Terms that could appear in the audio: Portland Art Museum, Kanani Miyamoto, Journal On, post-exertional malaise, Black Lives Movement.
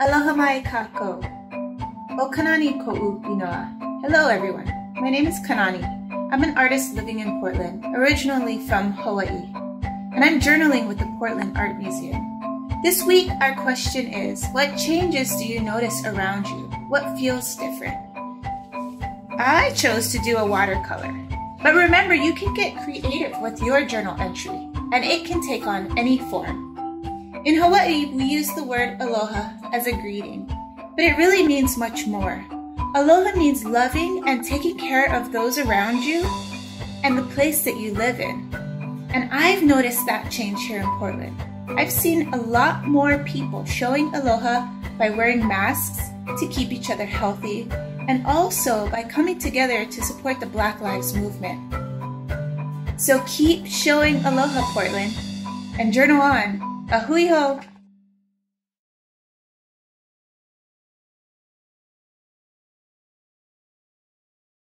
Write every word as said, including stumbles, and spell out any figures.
Aloha mai kako. O Kanani ko'u inoa. Hello everyone. My name is Kanani. I'm an artist living in Portland, originally from Hawaii, and I'm journaling with the Portland Art Museum. This week our question is, what changes do you notice around you? What feels different? I chose to do a watercolor, but remember, you can get creative with your journal entry, and it can take on any form. In Hawaii, we use the word aloha as a greeting, but it really means much more. Aloha means loving and taking care of those around you and the place that you live in. And I've noticed that change here in Portland. I've seen a lot more people showing aloha by wearing masks to keep each other healthy, and also by coming together to support the Black Lives Movement. So keep showing aloha, Portland, and journal on. Ahui ho!